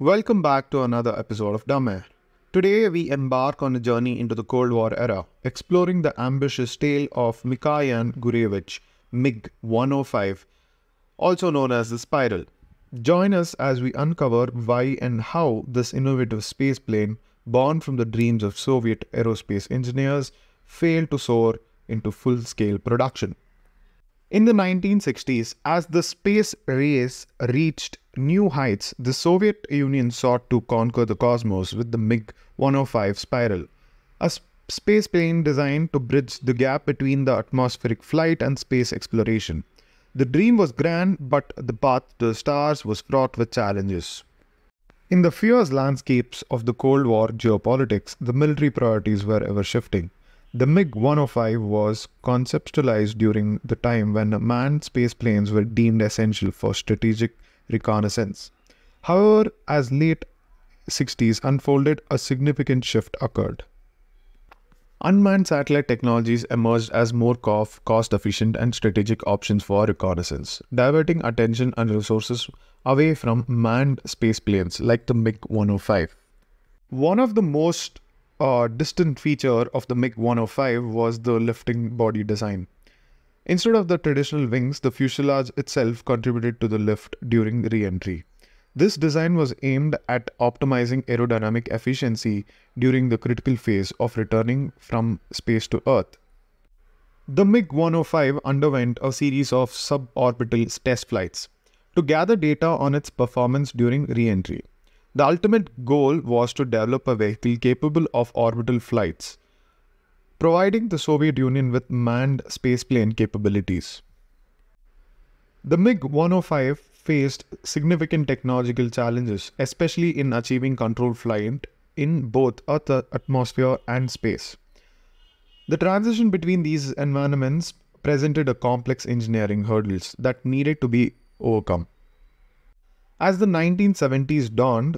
Welcome back to another episode of Dumb Air. Today we embark on a journey into the Cold War era, exploring the ambitious tale of Mikoyan-Gurevich, MiG-105, also known as the Spiral. Join us as we uncover why and how this innovative space plane, born from the dreams of Soviet aerospace engineers, failed to soar into full-scale production. In the 1960s, as the space race reached new heights, the Soviet Union sought to conquer the cosmos with the MiG-105 Spiral, a space plane designed to bridge the gap between the atmospheric flight and space exploration. The dream was grand, but the path to the stars was fraught with challenges. In the fierce landscapes of the Cold War geopolitics, the military priorities were ever-shifting. The MiG-105 was conceptualized during the time when manned space planes were deemed essential for strategic reconnaissance. However, as late 60s unfolded, a significant shift occurred. Unmanned satellite technologies emerged as more cost-efficient and strategic options for reconnaissance, diverting attention and resources away from manned space planes like the MiG-105. One of the most a distant feature of the MiG-105 was the lifting body design. Instead of the traditional wings, the fuselage itself contributed to the lift during re-entry. This design was aimed at optimizing aerodynamic efficiency during the critical phase of returning from space to Earth. The MiG-105 underwent a series of suborbital test flights to gather data on its performance during re-entry. The ultimate goal was to develop a vehicle capable of orbital flights, providing the Soviet Union with manned spaceplane capabilities. The MiG-105 faced significant technological challenges, especially in achieving controlled flight in both Earth's atmosphere and space. The transition between these environments presented a complex engineering hurdles that needed to be overcome. As the 1970s dawned,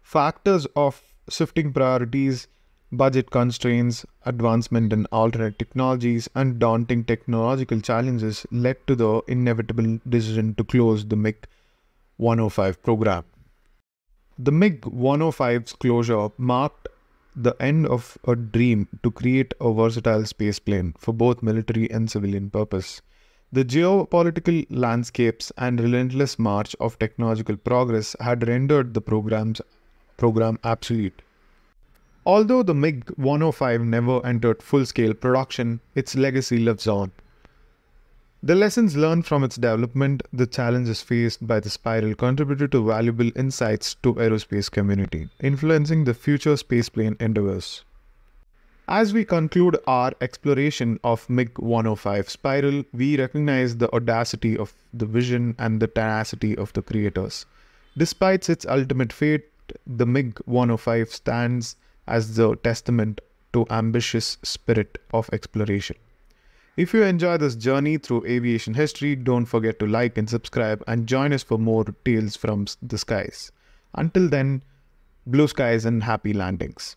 factors of shifting priorities, budget constraints, advancement in alternate technologies, and daunting technological challenges led to the inevitable decision to close the MiG-105 program. The MiG-105's closure marked the end of a dream to create a versatile space plane for both military and civilian purpose. The geopolitical landscapes and relentless march of technological progress had rendered the program obsolete. Although the MiG-105 never entered full-scale production, its legacy lives on. The lessons learned from its development, the challenges faced by the Spiral contributed to valuable insights to aerospace community, influencing the future spaceplane endeavors. As we conclude our exploration of MiG-105 Spiral, we recognize the audacity of the vision and the tenacity of the creators. Despite its ultimate fate, the MiG-105 stands as the testament to ambitious spirit of exploration. If you enjoy this journey through aviation history, don't forget to like and subscribe and join us for more tales from the skies. Until then, blue skies and happy landings.